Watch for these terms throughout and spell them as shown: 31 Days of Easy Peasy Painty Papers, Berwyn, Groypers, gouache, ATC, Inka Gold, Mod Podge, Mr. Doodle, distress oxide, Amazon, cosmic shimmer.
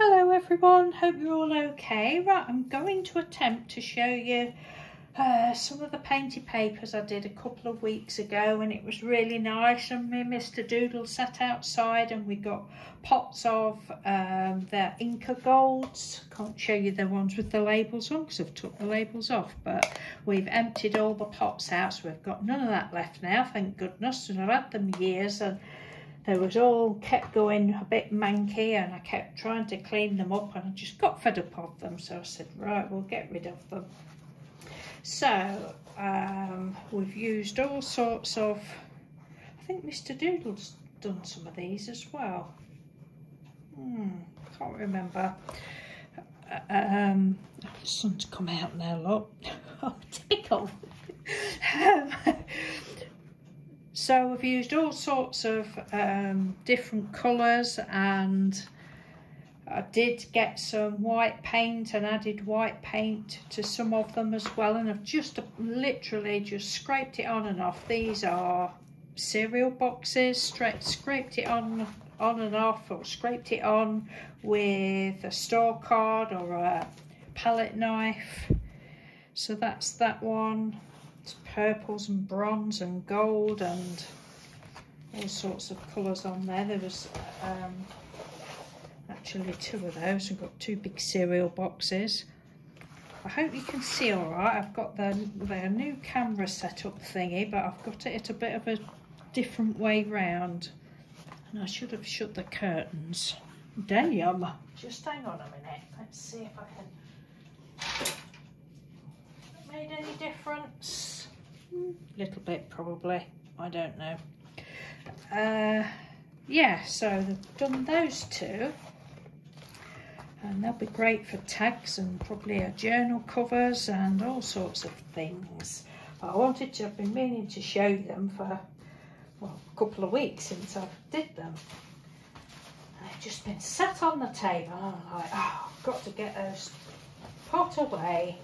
Hello everyone, hope you're all okay. Right, I'm going to attempt to show you some of the painted papers I did a couple of weeks ago, and it was really nice, and me and Mr. Doodle sat outside and we got pots of their Inka Golds. Can't show you the ones with the labels on because I've took the labels off, but we've emptied all the pots out, so we've got none of that left now, thank goodness. And I've had them years and they was all kept going a bit manky, and I kept trying to clean them up and I just got fed up of them, so I said, right, we'll get rid of them. So we've used all sorts of, I think Mr. Doodle's done some of these as well. Can't remember. Oh, the sun's come out now, look. Oh, tickle. So we've used all sorts of different colours, and I did get some white paint and added white paint to some of them as well, and I've just literally just scraped it on and off. These are cereal boxes, scraped it on and off, or scraped it on with a store card or a palette knife. So that's that one. Purples and bronze and gold and all sorts of colours on there. There was actually two of those. I've got two big cereal boxes. I hope you can see all right. I've got their new camera setup thingy, but I've got it a bit of a different way round. And I should have shut the curtains. Damn. Just hang on a minute. Let's see if I can... Made any difference? Little bit probably, I don't know. Yeah, so they've done those two and they'll be great for tags and probably our journal covers and all sorts of things. I wanted to, I've been meaning to show them for, well, a couple of weeks since I did them. And they've just been sat on the table and I'm like, oh, I've got to get those pot away.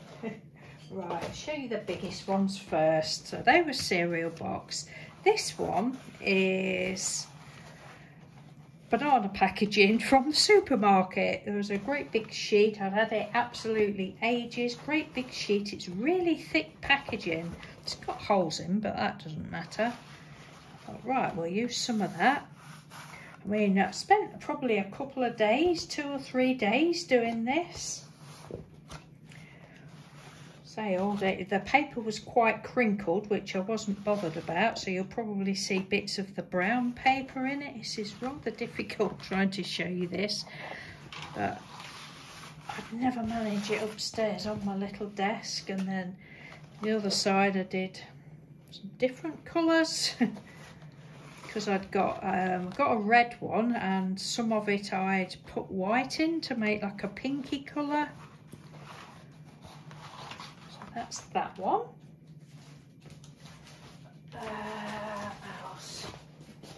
Right, I'll show you the biggest ones first. So they were cereal box. This one is banana packaging from the supermarket. There was a great big sheet. I'd had it absolutely ages. Great big sheet. It's really thick packaging. It's got holes in, but that doesn't matter. I thought, right, we'll use some of that. I mean, I spent probably a couple of days, 2 or 3 days doing this. All day. The paper was quite crinkled, which I wasn't bothered about, so you'll probably see bits of the brown paper in it. This is rather difficult trying to show you this, but I'd never manage it upstairs on my little desk. And then the other side I did some different colours because I'd got a red one, and some of it I'd put white in to make like a pinky colour. That's that one. Else?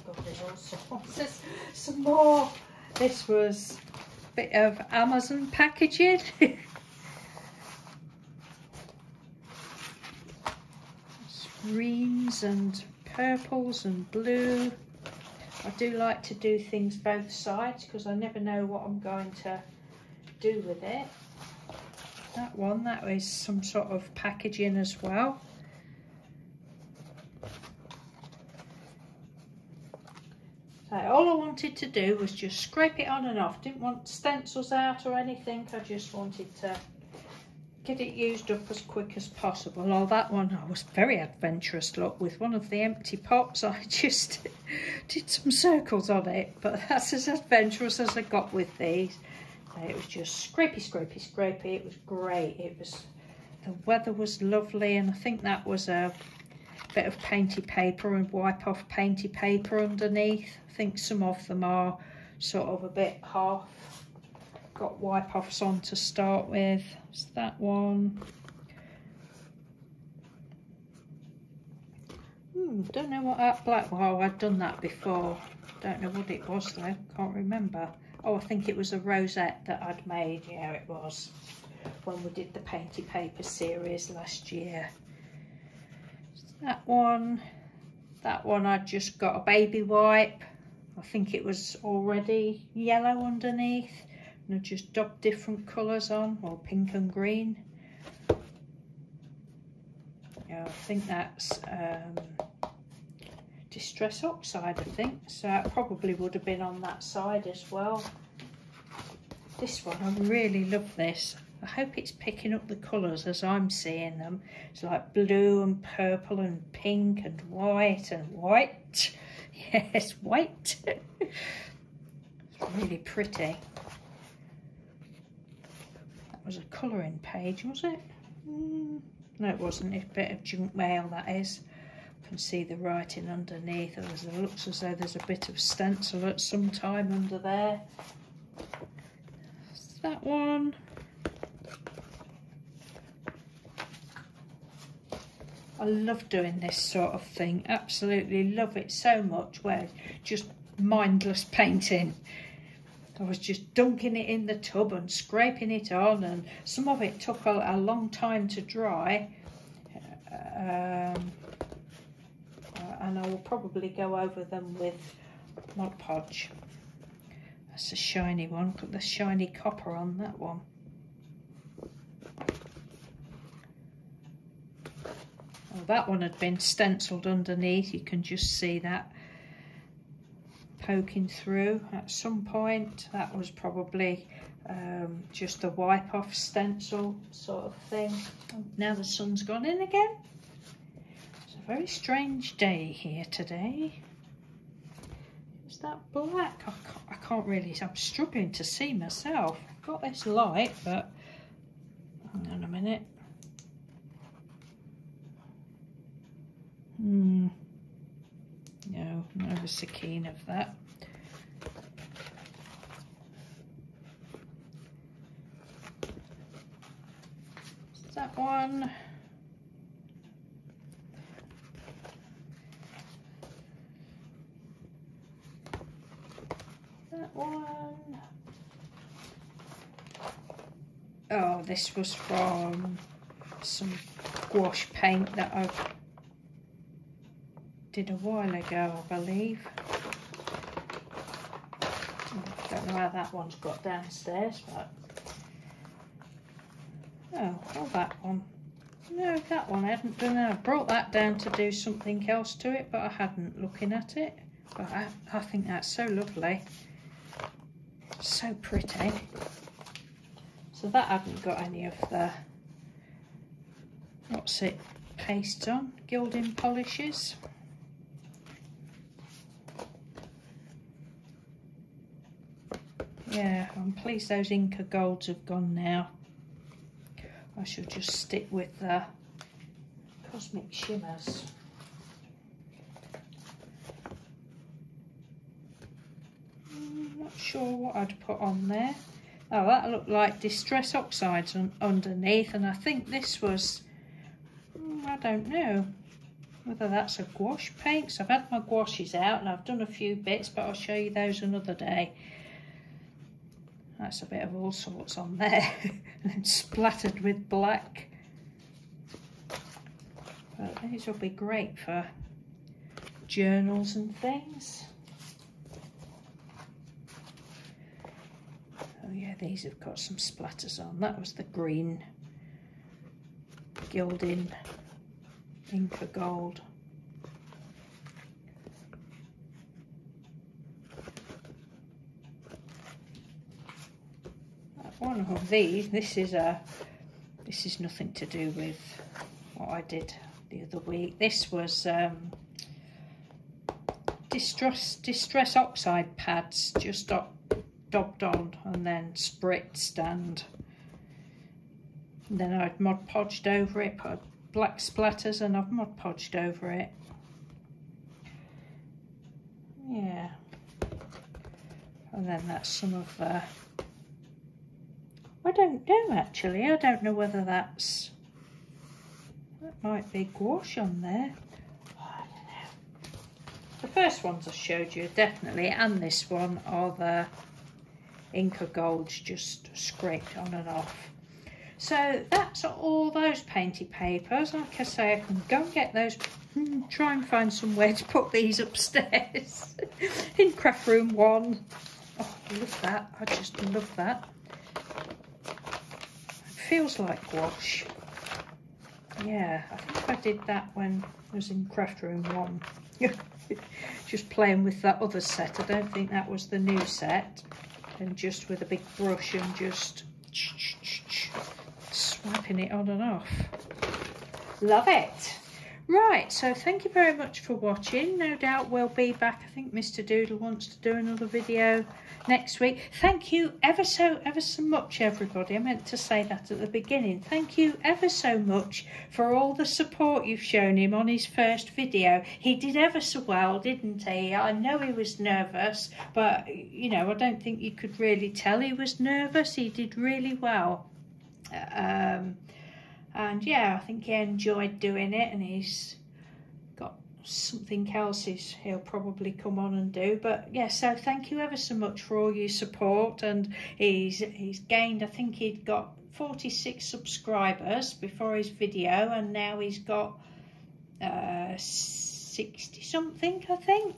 God, there's all sorts. There's some more. This was a bit of Amazon packaging. Greens and purples and blue. I do like to do things both sides because I never know what I'm going to do with it. That one, that is some sort of packaging as well. So all I wanted to do was just scrape it on and off. Didn't want stencils out or anything. I just wanted to get it used up as quick as possible. Oh, that one, I was very adventurous, look, with one of the empty pots. I just did some circles on it, but that's as adventurous as I got with these. It was just scrapey, scrapey, scrapey. It was great. It was, the weather was lovely, and I think that was a bit of painty paper and wipe off painty paper underneath. I think some of them are sort of a bit half got wipe offs on to start with. It's that one. Don't know what that black. Wow, I'd done that before. Don't know what it was though. Can't remember. Oh, I think it was a rosette that I'd made. Yeah, it was when we did the painty paper series last year. So that one I just got a baby wipe. I think it was already yellow underneath. and I just dab different colours on, or pink and green. Yeah, I think that's distress oxide, I think, so that probably would have been on that side as well. This one, I really love this. I hope it's picking up the colours as I'm seeing them. It's like blue and purple and pink and white and white. Yes, white. It's really pretty. That was a colouring page, was it? No, it wasn't. It's a bit of junk mail, that is. I can see the writing underneath. It looks as though there's a bit of stencil at some time under there. It's that one. I love doing this sort of thing, absolutely love it so much, where just mindless painting. I was just dunking it in the tub and scraping it on, and some of it took a long time to dry, and I will probably go over them with Mod Podge. That's a shiny one, look at the shiny copper on that one. Well, that one had been stenciled underneath, you can just see that poking through at some point. That was probably just a wipe off stencil sort of thing. Now the sun's gone in again. It's a very strange day here today. Is that black? I can't really, I'm struggling to see myself. I've got this light, but hang on a minute. No, I was so keen of that. It's that one. That one. Oh, this was from some gouache paint that I've did a while ago, I believe. Don't know how that one's got downstairs, but oh, well, that one. No, that one I hadn't done. I brought that down to do something else to it, but I hadn't looking at it. But I think that's so lovely, so pretty. So that hadn't got any of the what's it paste on, gilding polishes. Yeah, I'm pleased those Inka Golds have gone now. I shall just stick with the cosmic shimmers. Not sure what I'd put on there. Oh, that looked like distress oxides underneath, and I think this was, I don't know whether that's a gouache paint. So I've had my gouaches out and I've done a few bits, but I'll show you those another day. That's a bit of all sorts on there, and then splattered with black. But these will be great for journals and things. Oh yeah, these have got some splatters on. That was the green gilding Inka Gold. One of these, this is nothing to do with what I did the other week. This was distress oxide pads, just dabbed on and then spritzed, and then I'd Mod Podged over it, put black splatters, and I've Mod Podged over it. Yeah, and then that's some of the I don't know actually, I don't know whether that's, that might be gouache on there, oh, I don't know. The first ones I showed you definitely, and this one are the Inka Golds just scraped on and off. So that's all those painty papers. Like I say, I can go and get those, try and find somewhere to put these upstairs in craft room 1. Oh, love that. I just love that. It feels like gouache. Yeah, I think I did that when I was in craft room 1. Just playing with that other set. I don't think that was the new set. And just with a big brush and just swiping it on and off. Love it. Right, so thank you very much for watching. No doubt we'll be back. I think Mr. Doodle wants to do another video next week. Thank you ever so much, everybody. I meant to say that at the beginning. Thank you ever so much for all the support you've shown him on his first video. He did ever so well, didn't he? I know he was nervous, but, you know, I don't think you could really tell he was nervous. He did really well. And yeah, I think he enjoyed doing it, and he's got something else he'll probably come on and do. But yeah, so thank you ever so much for all your support. And he's gained, I think he'd got 46 subscribers before his video, and now he's got 60 something, I think.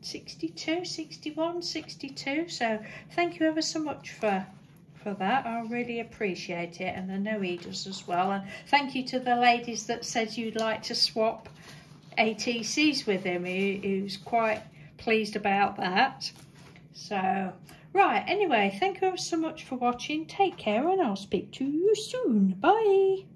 62, 61, 62. So thank you ever so much for that. I really appreciate it, and I know he does as well. And thank you to the ladies that said you'd like to swap ATCs with him. He was quite pleased about that. So right, anyway, thank you so much for watching. Take care, and I'll speak to you soon. Bye.